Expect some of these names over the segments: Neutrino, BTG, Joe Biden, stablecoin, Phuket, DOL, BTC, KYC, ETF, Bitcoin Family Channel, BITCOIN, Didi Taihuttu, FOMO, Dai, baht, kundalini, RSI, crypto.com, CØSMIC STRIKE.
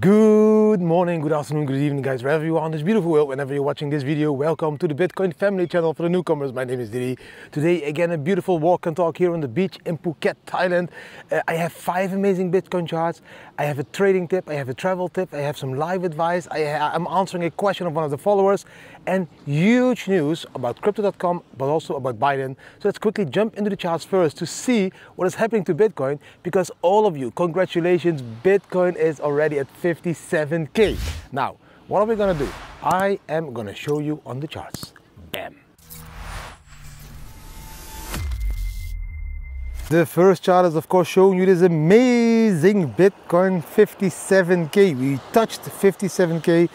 Good morning, good afternoon, good evening, guys, wherever you are on this beautiful world. Whenever you're watching this video, welcome to the Bitcoin Family Channel. For the newcomers, my name is Didi. Today, again, a beautiful walk and talk here on the beach in Phuket, Thailand. I have 5 amazing Bitcoin charts. I have a trading tip, I have a travel tip, I have some live advice, I'm answering a question of one of the followers, and huge news about crypto.com, but also about Biden. So let's quickly jump into the charts first to see what is happening to Bitcoin, because all of you, congratulations, Bitcoin is already at 57K. Now, what are we gonna do? I am gonna show you on the charts. Bam. The first chart is of course showing you this amazing Bitcoin 57K. We touched 57K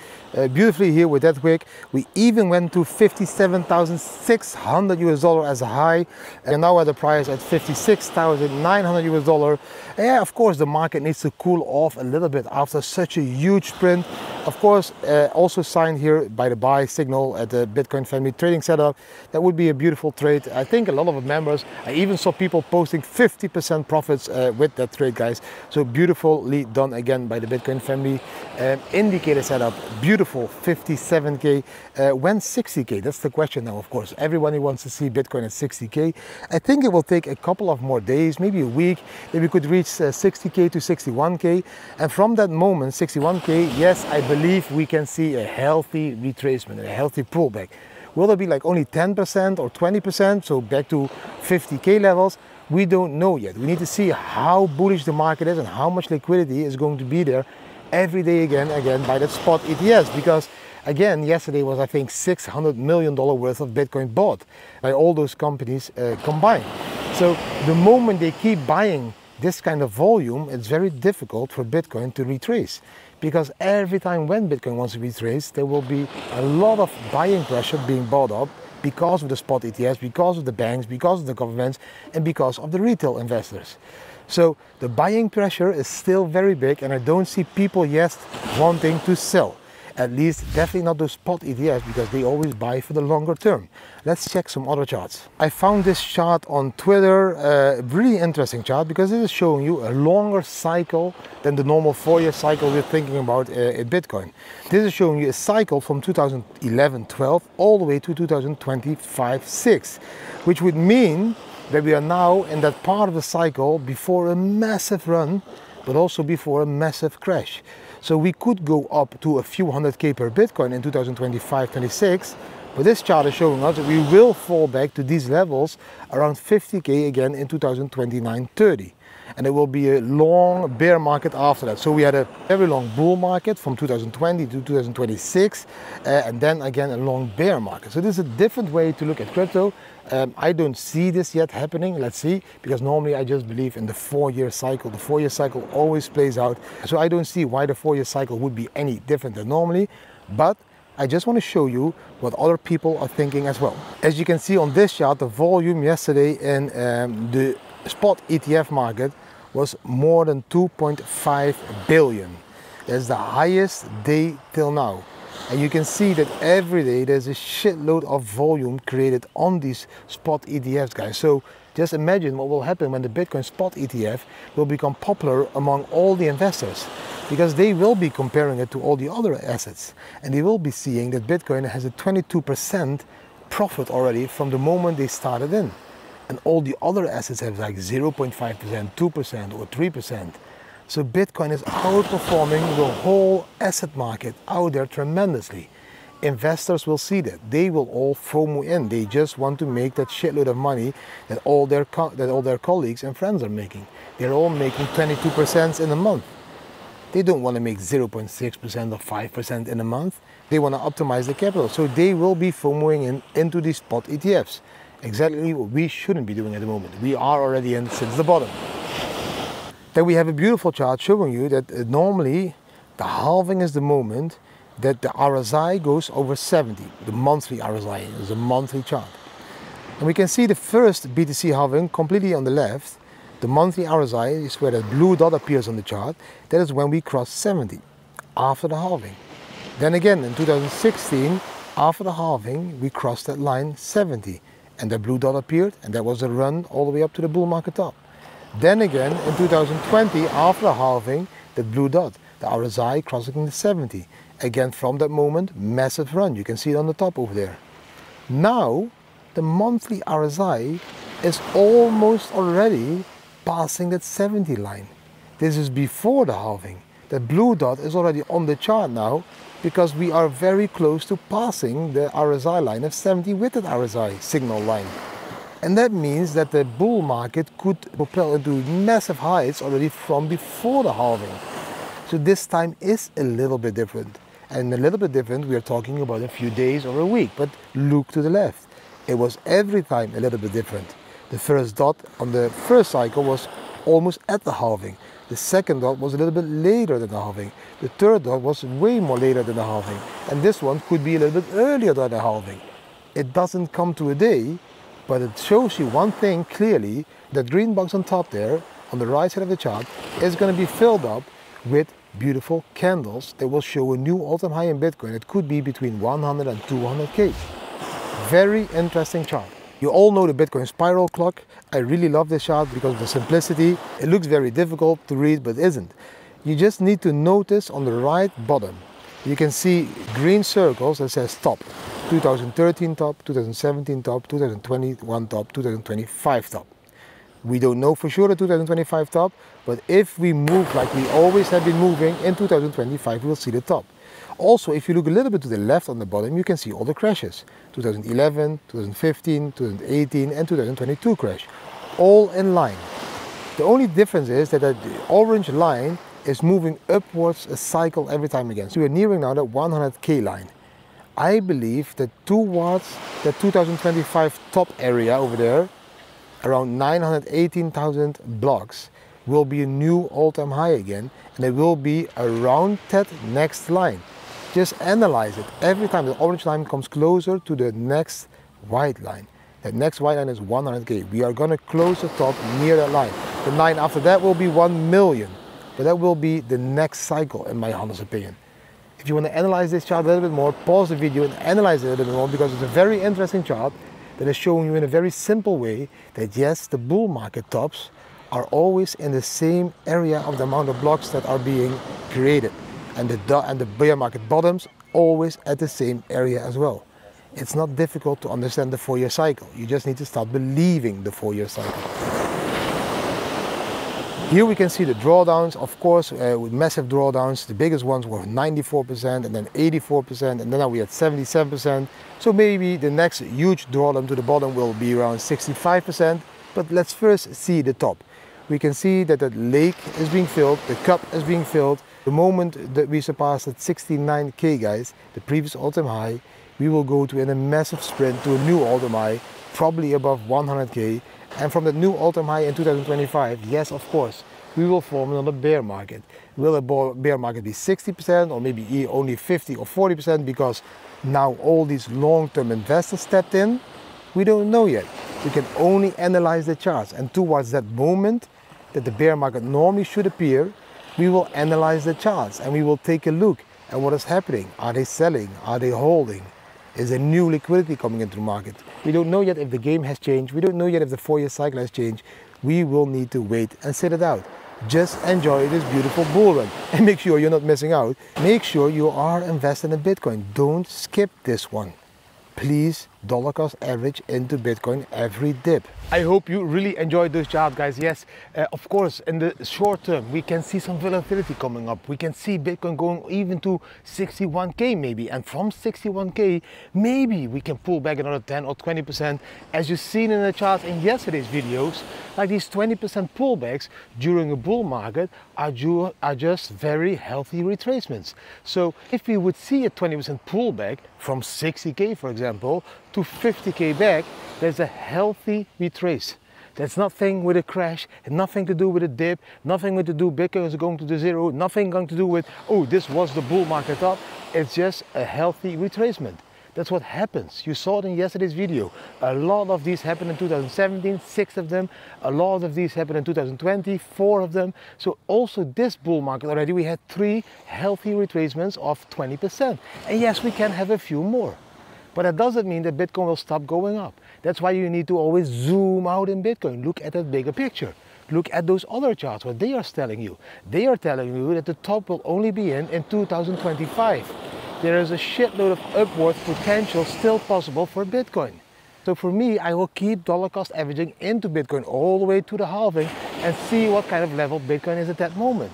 beautifully here with that wick. We even went to $57,600 as a high, and now at the price at $56,900. Yeah, of course the market needs to cool off a little bit after such a huge sprint. Of course, also signed here by the buy signal at the Bitcoin Family Trading Setup. That would be a beautiful trade. I think a lot of members, I even saw people posting 50% profits with that trade, guys. So beautifully done again by the Bitcoin Family indicator setup. Beautiful 57K. When 60K? That's the question now, of course. Everyone who wants to see Bitcoin at 60K. I think it will take a couple of more days, maybe a week, that we could reach 60K to 61K. And from that moment, 61K, yes, I believe we can see a healthy retracement, a healthy pullback. Will it be like only 10% or 20%, so back to 50K levels? We don't know yet. We need to see how bullish the market is and how much liquidity is going to be there every day again by that spot ETS, because again, yesterday was, I think, $600 million worth of Bitcoin bought by all those companies combined. So the moment they keep buying this kind of volume, it's very difficult for Bitcoin to retrace, because every time when Bitcoin wants to retrace, there will be a lot of buying pressure being bought up because of the spot ETFs, because of the banks, because of the governments, and because of the retail investors. So the buying pressure is still very big, and I don't see people yet wanting to sell. At least definitely not those spot ETFs, because they always buy for the longer term. Let's check some other charts. I found this chart on Twitter, really interesting chart, because it is showing you a longer cycle than the normal 4-year cycle we're thinking about in Bitcoin. This is showing you a cycle from 2011-12 all the way to 2025-6, which would mean that we are now in that part of the cycle before a massive run, but also before a massive crash. So we could go up to a few hundred K per Bitcoin in 2025-26, but this chart is showing us that we will fall back to these levels around 50K again in 2029-30. And there will be a long bear market after that. So we had a very long bull market from 2020 to 2026, and then again a long bear market. So this is a different way to look at crypto. I don't see this yet happening, let's see, because normally I just believe in the 4-year cycle. The 4-year cycle always plays out. So I don't see why the 4-year cycle would be any different than normally, but I just want to show you what other people are thinking as well. As you can see on this chart, the volume yesterday in the spot ETF market was more than 2.5 billion. That's the highest day till now. And you can see that every day there's a shitload of volume created on these spot ETFs, guys. So just imagine what will happen when the Bitcoin spot ETF will become popular among all the investors, because they will be comparing it to all the other assets. And they will be seeing that Bitcoin has a 22% profit already from the moment they started in. And all the other assets have like 0.5%, 2% or 3%. So Bitcoin is outperforming the whole asset market out there tremendously. Investors will see that. They will all FOMO in. They just want to make that shitload of money that all their colleagues and friends are making. They're all making 22% in a month. They don't want to make 0.6% or 5% in a month. They want to optimize the capital. So they will be FOMOing in into these spot ETFs. Exactly what we shouldn't be doing at the moment. We are already in since the bottom. Then we have a beautiful chart showing you that normally the halving is the moment that the RSI goes over 70. The monthly RSI is a monthly chart. And we can see the first BTC halving completely on the left. The monthly RSI is where that blue dot appears on the chart. That is when we crossed 70 after the halving. Then again in 2016, after the halving, we crossed that line 70. And the blue dot appeared, and that was a run all the way up to the bull market top. Then again in 2020, after the halving, the blue dot, the RSI crossing the 70. Again, from that moment, massive run. You can see it on the top over there. Now, the monthly RSI is almost already passing that 70 line. This is before the halving. The blue dot is already on the chart now because we are very close to passing the RSI line of 70 with that RSI signal line. And that means that the bull market could propel into massive highs already from before the halving. So this time is a little bit different. And a little bit different, we are talking about a few days or a week, but look to the left. It was every time a little bit different. The first dot on the first cycle was almost at the halving. The second dot was a little bit later than the halving. The third dot was way more later than the halving. And this one could be a little bit earlier than the halving. It doesn't come to a day, but it shows you one thing clearly, that green box on top there, on the right side of the chart, is going to be filled up with beautiful candles that will show a new all-time high in Bitcoin. It could be between 100 and 200K. Very interesting chart. You all know the Bitcoin spiral clock. I really love this chart because of the simplicity. It looks very difficult to read, but isn't. You just need to notice on the right bottom, you can see green circles that says top. 2013 top, 2017 top, 2021 top, 2025 top. We don't know for sure the 2025 top, but if we move like we always have been moving, in 2025 we'll see the top. Also, if you look a little bit to the left on the bottom, you can see all the crashes. 2011, 2015, 2018 and 2022 crash. All in line. The only difference is that the orange line is moving upwards a cycle every time again. So we're nearing now that 100K line. I believe that towards the 2025 top area over there, around 918,000 blocks, will be a new all-time high again, and it will be around that next line. Just analyze it. Every time the orange line comes closer to the next white line. That next white line is 100K. We are gonna close the top near that line. The line after that will be 1 million, but that will be the next cycle in my honest opinion. If you want to analyze this chart a little bit more, pause the video and analyze it a little bit more, because it's a very interesting chart that is showing you in a very simple way that yes, the bull market tops are always in the same area of the amount of blocks that are being created, and the bear market bottoms always at the same area as well. It's not difficult to understand the four-year cycle. You just need to start believing the four-year cycle. Here we can see the drawdowns, of course, with massive drawdowns. The biggest ones were 94% and then 84%, and then now we had 77%. So maybe the next huge drawdown to the bottom will be around 65%, but let's first see the top. We can see that the lake is being filled, the cup is being filled. The moment that we surpass that 69K, guys, the previous all-time high, we will go to in a massive sprint to a new all-time high, probably above 100K. And from the new all-time high in 2025, yes, of course, we will form another bear market. Will a bear market be 60% or maybe only 50 or 40%, because now all these long-term investors stepped in? We don't know yet. We can only analyze the charts. And towards that moment that the bear market normally should appear, we will analyze the charts and we will take a look at what is happening. Are they selling? Are they holding? Is a new liquidity coming into the market? We don't know yet if the game has changed. We don't know yet if the four-year cycle has changed. We will need to wait and sit it out. Just enjoy this beautiful bull run and make sure you're not missing out. Make sure you are invested in Bitcoin. Don't skip this one. Please dollar cost average into Bitcoin every dip. I hope you really enjoyed this chart, guys. Yes, of course, in the short term, we can see some volatility coming up. We can see Bitcoin going even to 61K maybe. And from 61K, maybe we can pull back another 10 or 20%, as you've seen in the chart in yesterday's videos. Like these 20% pullbacks during a bull market are just very healthy retracements. So if we would see a 20% pullback from 60K, for example, to 50K back, there's a healthy retrace. That's nothing with a crash, nothing to do with a dip, nothing to do with Bitcoin is going to the zero, nothing going to do with, oh, this was the bull market up. It's just a healthy retracement. That's what happens. You saw it in yesterday's video. A lot of these happened in 2017, 6 of them. A lot of these happened in 2020, 4 of them. So also this bull market already, we had 3 healthy retracements of 20%. And yes, we can have a few more. But that doesn't mean that Bitcoin will stop going up. That's why you need to always zoom out in Bitcoin. Look at that bigger picture. look at those other charts, what they are telling you. They are telling you that the top will only be in 2025. There is a shitload of upward potential still possible for Bitcoin. So for me, I will keep dollar cost averaging into Bitcoin all the way to the halving and see what kind of level Bitcoin is at that moment.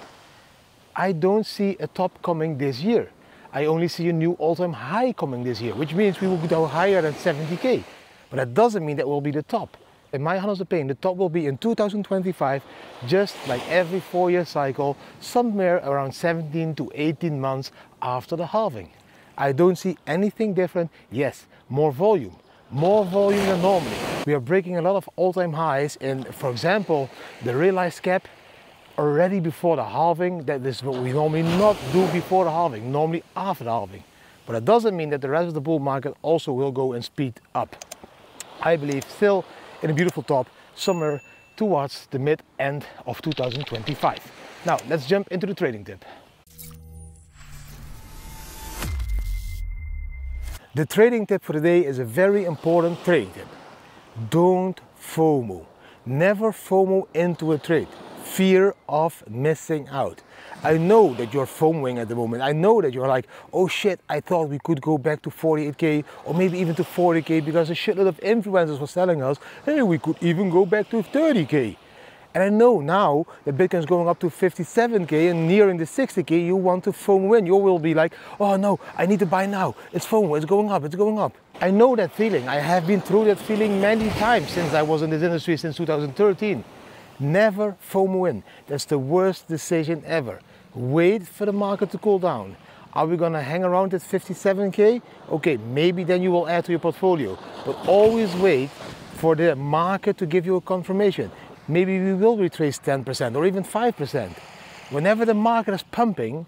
I don't see a top coming this year. I only see a new all-time high coming this year, which means we will go higher than 70K. But that doesn't mean that will be the top. In my honest opinion, the top will be in 2025, just like every four-year cycle, somewhere around 17 to 18 months after the halving. I don't see anything different. Yes, more volume than normally. We are breaking a lot of all-time highs in, for example, the realized cap already before the halving. That is what we normally not do before the halving, normally after the halving. But it doesn't mean that the rest of the bull market also will go and speed up. I believe still in a beautiful top somewhere towards the mid-end of 2025. Now let's jump into the trading tip. The trading tip for today is a very important trading tip. Don't FOMO. Never FOMO into a trade. Fear of missing out. I know that you're FOMOing at the moment. I know that you're like, oh shit, I thought we could go back to 48K or maybe even to 40K because a shitload of influencers was telling us, hey, we could even go back to 30K. And I know now that Bitcoin is going up to 57K and nearing the 60K, you want to FOMO in. You will be like, oh no, I need to buy now. It's FOMO, it's going up, it's going up. I know that feeling. I have been through that feeling many times since I was in this industry since 2013. Never FOMO in. That's the worst decision ever. Wait for the market to cool down. Are we going to hang around at 57K? Okay, maybe then you will add to your portfolio. But always wait for the market to give you a confirmation. Maybe we will retrace 10% or even 5%. Whenever the market is pumping,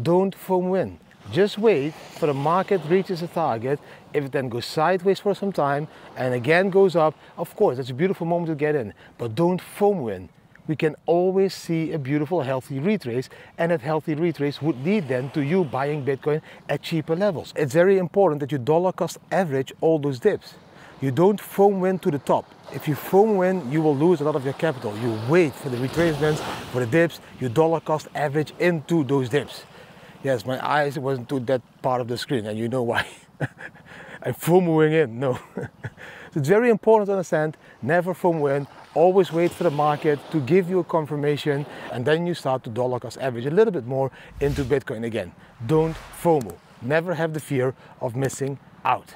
don't FOMO in. Just wait for the market reaches a target. If it then goes sideways for some time and again goes up, of course, that's a beautiful moment to get in. But don't FOMO in. We can always see a beautiful, healthy retrace, and that healthy retrace would lead then to you buying Bitcoin at cheaper levels. It's very important that you dollar cost average all those dips. You don't FOMO in to the top. If you FOMO in, you will lose a lot of your capital. You wait for the retracements, for the dips, you dollar cost average into those dips. Yes, my eyes wasn't to that part of the screen, and you know why. I'm FOMOing in, no. So it's very important to understand, never FOMO in, always wait for the market to give you a confirmation, and then you start to dollar cost average a little bit more into Bitcoin again. Don't FOMO, never have the fear of missing out.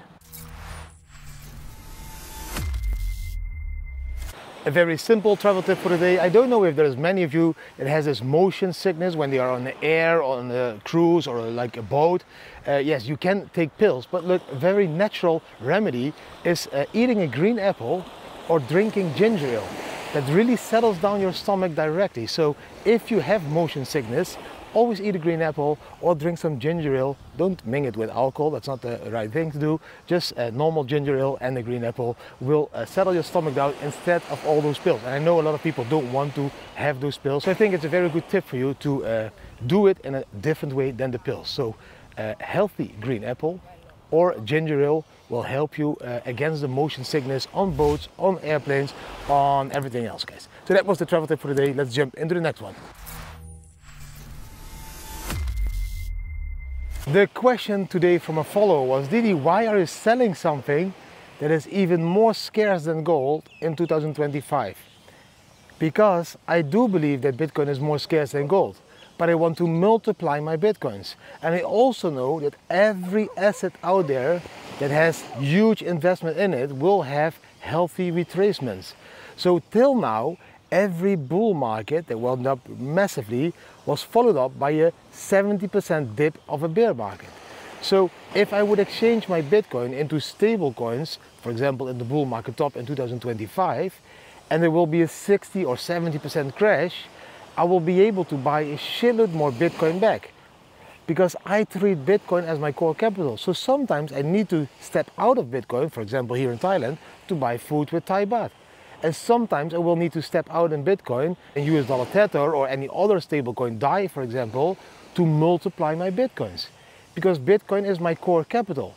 A very simple travel tip for today. I don't know if there's many of you that has this motion sickness when they are on the air, or on a cruise, or like a boat. Yes, you can take pills, but look, a very natural remedy is eating a green apple or drinking ginger ale. That really settles down your stomach directly. So if you have motion sickness, always eat a green apple or drink some ginger ale. Don't mix it with alcohol, that's not the right thing to do. Just a normal ginger ale and a green apple will settle your stomach down instead of all those pills. And I know a lot of people don't want to have those pills. So I think it's a very good tip for you to do it in a different way than the pills. So a healthy green apple or ginger ale will help you against the motion sickness on boats, on airplanes, on everything else, guys. So that was the travel tip for today. Let's jump into the next one. The question today from a follower was, Didi, why are you selling something that is even more scarce than gold in 2025? Because I do believe that Bitcoin is more scarce than gold, but I want to multiply my Bitcoins. And I also know that every asset out there that has huge investment in it will have healthy retracements. So till now, every bull market that went up massively was followed up by a 70% dip of a bear market. So if I would exchange my Bitcoin into stable coins, for example in the bull market top in 2025, and there will be a 60 or 70% crash, I will be able to buy a shitload more Bitcoin back. Because I treat Bitcoin as my core capital. So sometimes I need to step out of Bitcoin, for example here in Thailand, to buy food with Thai baht. And sometimes I will need to step out in Bitcoin, in US dollar Tether or any other stablecoin, Dai for example, to multiply my Bitcoins. Because Bitcoin is my core capital.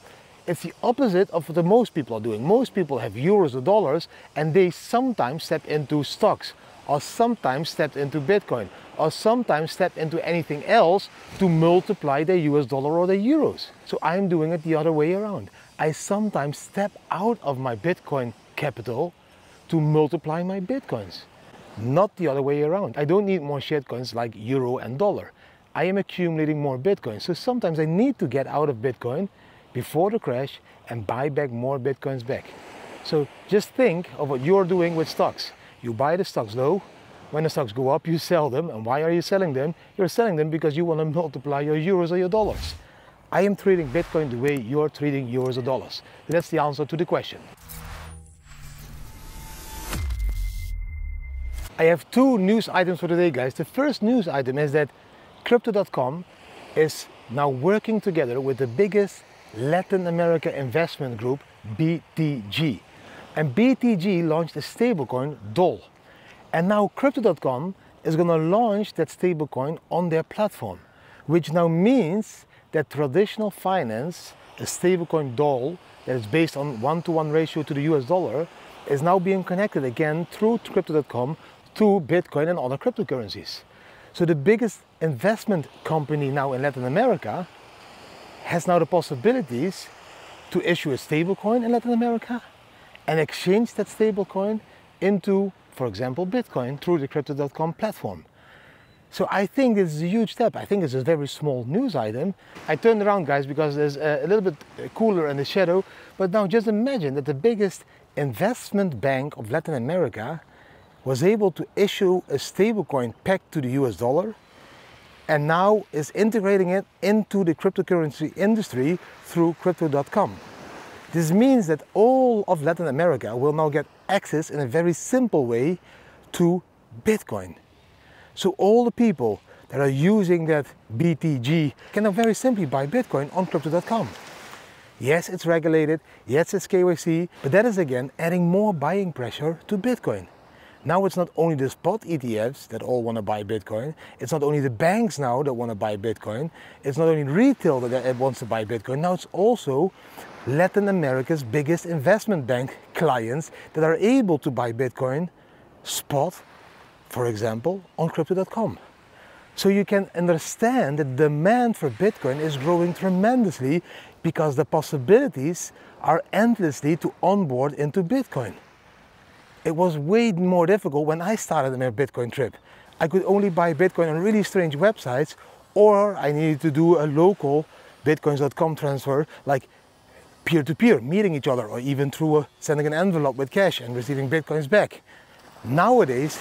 It's the opposite of what most people are doing. Most people have euros or dollars and they sometimes step into stocks or sometimes stepped into Bitcoin, or sometimes stepped into anything else to multiply their US dollar or their euros. So I'm doing it the other way around. I sometimes step out of my Bitcoin capital to multiply my Bitcoins, not the other way around. I don't need more shitcoins like euro and dollar. I am accumulating more Bitcoins. So sometimes I need to get out of Bitcoin before the crash and buy back more Bitcoins back. So just think of what you're doing with stocks. You buy the stocks low. When the stocks go up, you sell them. And why are you selling them? You're selling them because you want to multiply your euros or your dollars. I am treating Bitcoin the way you're treating euros or dollars. That's the answer to the question. I have two news items for today, guys. The first news item is that crypto.com is now working together with the biggest Latin America investment group, BTG. And BTG launched a stablecoin, DOL. And now crypto.com is going to launch that stablecoin on their platform, which now means that traditional finance, a stablecoin DOL that is based on 1-to-1 ratio to the US dollar, is now being connected again through crypto.com to Bitcoin and other cryptocurrencies. So the biggest investment company now in Latin America has now the possibilities to issue a stablecoin in Latin America and exchange that stablecoin into, for example, Bitcoin through the crypto.com platform. So I think this is a huge step. I think it's a very small news item. I turned around, guys, because there's a little bit cooler in the shadow. But now just imagine that the biggest investment bank of Latin America was able to issue a stablecoin pegged to the US dollar and now is integrating it into the cryptocurrency industry through crypto.com. This means that all of Latin America will now get access in a very simple way to Bitcoin. So all the people that are using that BTG can now very simply buy Bitcoin on crypto.com. Yes, it's regulated, yes, it's KYC, but that is again adding more buying pressure to Bitcoin. Now it's not only the spot ETFs that all want to buy Bitcoin, it's not only the banks now that want to buy Bitcoin, it's not only retail that wants to buy Bitcoin, now it's also Latin America's biggest investment bank clients that are able to buy Bitcoin spot, for example, on crypto.com. So you can understand that demand for Bitcoin is growing tremendously because the possibilities are endlessly to onboard into Bitcoin. It was way more difficult when I started my Bitcoin trip. I could only buy Bitcoin on really strange websites, or I needed to do a local bitcoins.com transfer, like peer-to-peer, meeting each other, or even through sending an envelope with cash and receiving Bitcoins back. Nowadays,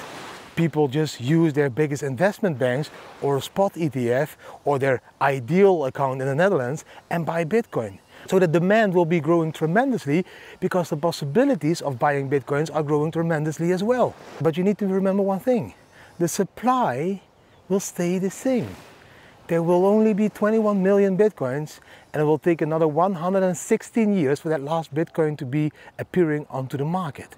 people just use their biggest investment banks or a spot ETF or their ideal account in the Netherlands and buy Bitcoin. So the demand will be growing tremendously because the possibilities of buying Bitcoins are growing tremendously as well. But you need to remember one thing. The supply will stay the same. There will only be 21 million Bitcoins and it will take another 116 years for that last Bitcoin to be appearing onto the market.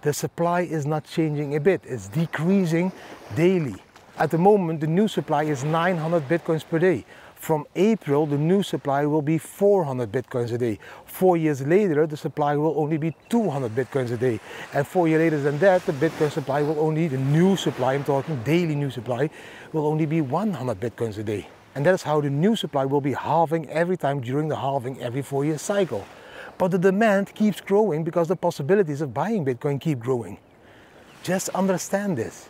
The supply is not changing a bit, it's decreasing daily. At the moment, the new supply is 900 Bitcoins per day. From April, the new supply will be 400 Bitcoins a day. 4 years later, the supply will only be 200 Bitcoins a day. And 4 years later than that, the Bitcoin supply will only, the new supply, I'm talking daily new supply, will only be 100 Bitcoins a day. And that is how the new supply will be halving every time during the halving every 4 year cycle. But the demand keeps growing because the possibilities of buying Bitcoin keep growing. Just understand this.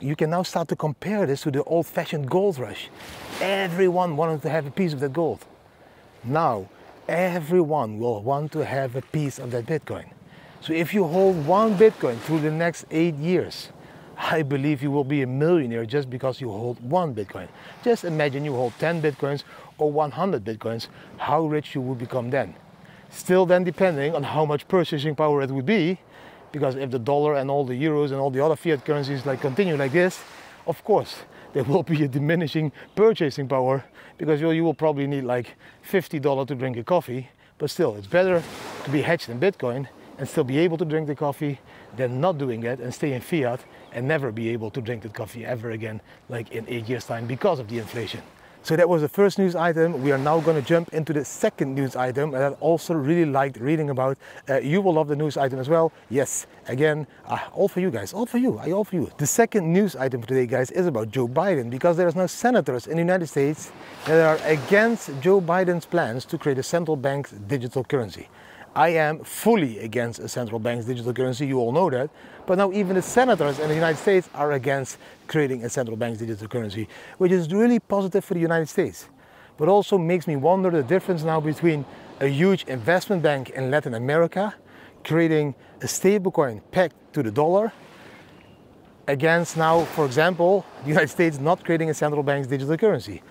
You can now start to compare this to the old-fashioned gold rush. Everyone wanted to have a piece of that gold. Now, everyone will want to have a piece of that Bitcoin. So if you hold one Bitcoin through the next 8 years, I believe you will be a millionaire just because you hold one Bitcoin. Just imagine you hold 10 Bitcoins or 100 Bitcoins, how rich you would become then. Still then depending on how much purchasing power it would be, because if the dollar and all the euros and all the other fiat currencies like continue like this, of course there will be a diminishing purchasing power, because you will probably need like $50 to drink a coffee. But still, it's better to be hedged in Bitcoin and still be able to drink the coffee than not doing that and stay in fiat and never be able to drink that coffee ever again, like in 8 years' time because of the inflation. So that was the first news item. We are now going to jump into the second news item, and I also really liked reading about. You will love the news item as well. Yes, again, all for you guys, all for you, all for you. The second news item for today, guys, is about Joe Biden, because there is now senators in the United States that are against Joe Biden's plans to create a central bank's digital currency. I am fully against a central bank's digital currency, you all know that. But now even the senators in the United States are against creating a central bank's digital currency, which is really positive for the United States. But also makes me wonder the difference now between a huge investment bank in Latin America creating a stablecoin pegged to the dollar against now, for example, the United States not creating a central bank's digital currency.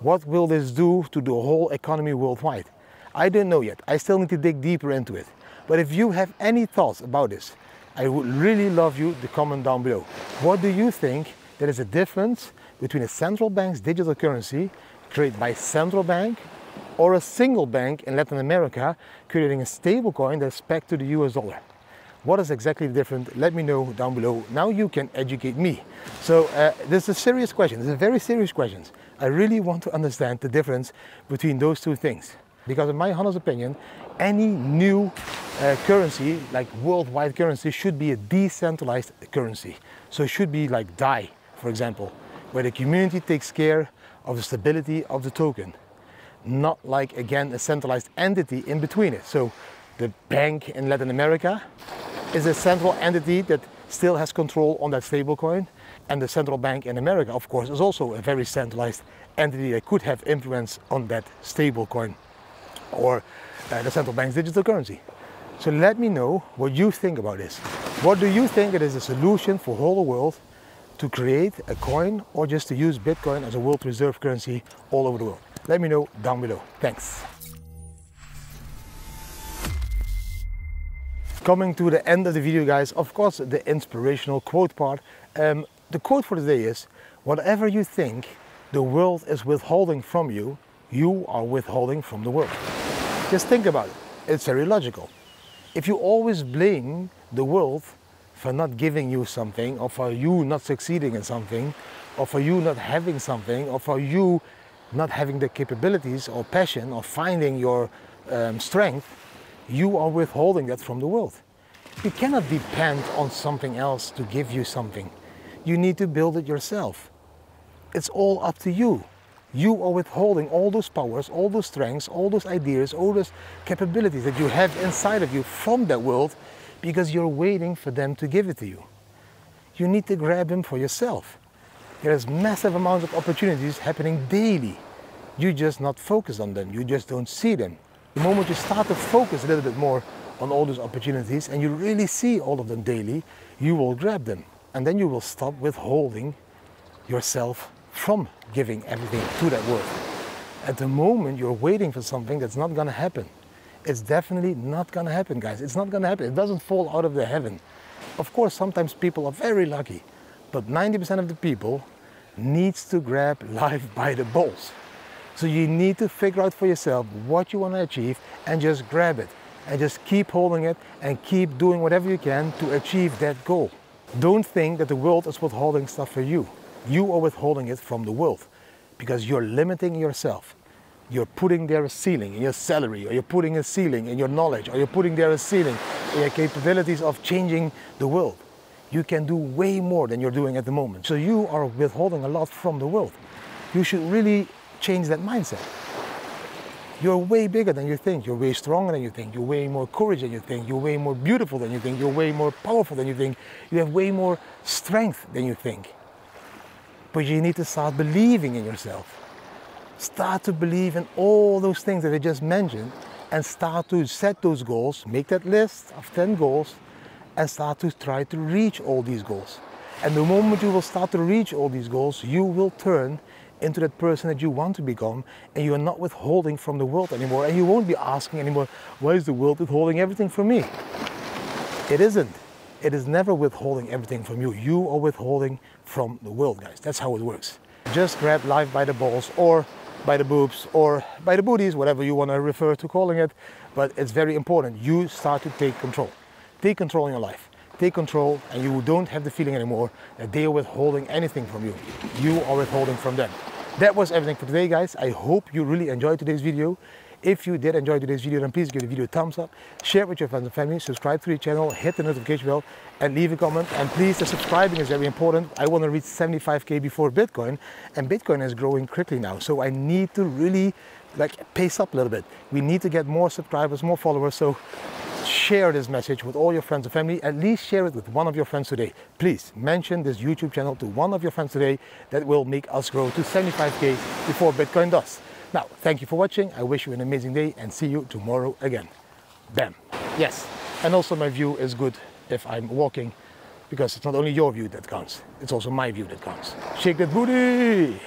What will this do to the whole economy worldwide? I don't know yet. I still need to dig deeper into it. But if you have any thoughts about this, I would really love you to comment down below. What do you think there is a difference between a central bank's digital currency created by a central bank or a single bank in Latin America creating a stablecoin that's pegged to the US dollar? What is exactly different? Let me know down below. Now you can educate me. So this is a serious question. This is a very serious question. I really want to understand the difference between those two things. Because in my honest opinion, any new currency, like worldwide currency, should be a decentralized currency. So it should be like Dai, for example, where the community takes care of the stability of the token. Not like, again, a centralized entity in between it. So the bank in Latin America is a central entity that still has control on that stablecoin. And the central bank in America, of course, is also a very centralized entity that could have influence on that stablecoin or the central bank's digital currency. So let me know what you think about this. What do you think it is a solution for the whole world to create a coin or just to use Bitcoin as a world reserve currency all over the world? Let me know down below. Thanks. Coming to the end of the video, guys, of course, the inspirational quote part. The quote for today is, whatever you think the world is withholding from you, you are withholding from the world. Just think about it. It's very logical. If you always blame the world for not giving you something, or for you not succeeding in something, or for you not having something, or for you not having the capabilities or passion or finding your strength, you are withholding that from the world. You cannot depend on something else to give you something. You need to build it yourself. It's all up to you. You are withholding all those powers, all those strengths, all those ideas, all those capabilities that you have inside of you from that world, because you're waiting for them to give it to you. You need to grab them for yourself. There's massive amounts of opportunities happening daily. You just not focus on them, you just don't see them. The moment you start to focus a little bit more on all those opportunities and you really see all of them daily, you will grab them. And then you will stop withholding yourself from giving everything to that world. At the moment you're waiting for something that's not gonna happen. It's definitely not gonna happen, guys. It's not gonna happen. It doesn't fall out of the heaven. Of course, sometimes people are very lucky, but 90% of the people needs to grab life by the balls. So you need to figure out for yourself what you want to achieve and just grab it and just keep holding it and keep doing whatever you can to achieve that goal. Don't think that the world is withholding stuff for you. You are withholding it from the world because you're limiting yourself. You're putting there a ceiling in your salary, or you're putting a ceiling in your knowledge, or you're putting there a ceiling in your capabilities of changing the world. You can do way more than you're doing at the moment. So you are withholding a lot from the world. You should really change that mindset. You're way bigger than you think. You're way stronger than you think. You're way more courageous than you think. You're way more beautiful than you think. You're way more powerful than you think. You have way more strength than you think. But you need to start believing in yourself. Start to believe in all those things that I just mentioned and start to set those goals, make that list of 10 goals and start to try to reach all these goals. And the moment you will start to reach all these goals, you will turn into that person that you want to become, and you are not withholding from the world anymore, and you won't be asking anymore, why is the world withholding everything from me? It isn't. It is never withholding everything from you. You are withholding from the world, guys. That's how it works. Just grab life by the balls, or by the boobs, or by the booties, whatever you want to refer to calling it. But it's very important. You start to take control. Take control in your life. Take control, and you don't have the feeling anymore that they are withholding anything from you. You are withholding from them. That was everything for today, guys. I hope you really enjoyed today's video. If you did enjoy today's video, then please give the video a thumbs up, share it with your friends and family, subscribe to the channel, hit the notification bell, and leave a comment. And please, the subscribing is very important. I want to reach 75K before Bitcoin, and Bitcoin is growing quickly now. So I need to really pace up a little bit. We need to get more subscribers, more followers. So share this message with all your friends and family. At least share it with one of your friends today. Please mention this YouTube channel to one of your friends today. That will make us grow to 75K before Bitcoin does. Now, thank you for watching. I wish you an amazing day and see you tomorrow again. Bam. Yes. And also my view is good if I'm walking, because it's not only your view that counts. It's also my view that counts. Shake that booty.